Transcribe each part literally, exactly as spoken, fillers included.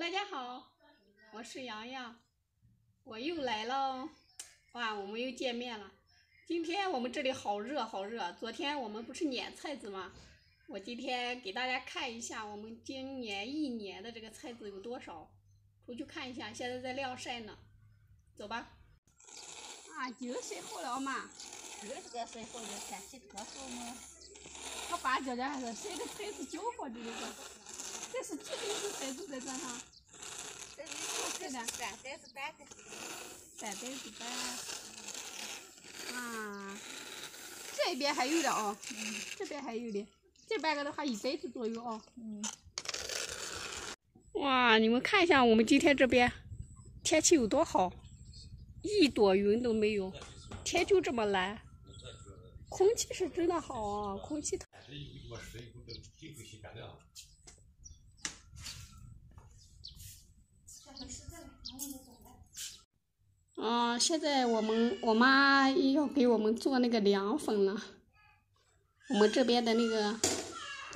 Hello， 大家好，我是洋洋，我又来了，哇，我们又见面了。今天我们这里好热好热，昨天我们不是碾菜籽吗？我今天给大家看一下我们今年一年的这个菜籽有多少，出去看一下，现在在晾晒呢，走吧。啊，就晒好了嘛，就这个晒好了，天气多好嘛。我爸叫咱是晒的菜籽浇好这个。 这是几根子菜籽在桌上？这是几根子？这是半根。半根子半。啊，这边还有的哦，嗯、这边还有的，这半个的话一根子左右哦。嗯。哇，你们看一下我们今天这边天气有多好，一朵云都没有，天就这么蓝，空气是真的好啊，空气。 嗯，现在我们我妈要给我们做那个凉粉了。我们这边的那个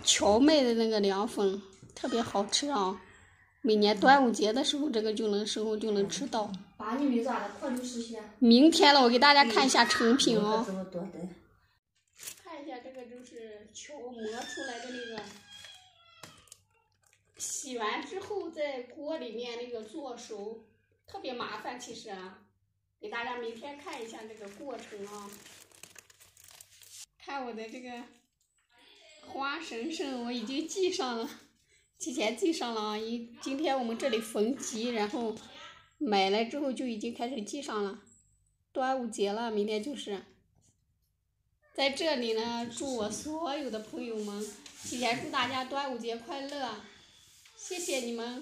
荞麦的那个凉粉特别好吃啊！每年端午节的时候，这个就能时候就能吃到。明天了，我给大家看一下成品哦。看一下这个就是荞磨出来的那个，洗完之后在锅里面那个做熟，特别麻烦，其实啊。 给大家明天看一下这个过程啊！看我的这个花神神，我已经系上了，提前系上了啊！因今天我们这里逢集，然后买来之后就已经开始系上了。端午节了，明天就是。在这里呢，祝我所有的朋友们，提前祝大家端午节快乐！谢谢你们，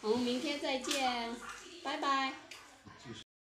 我们明天再见，拜拜。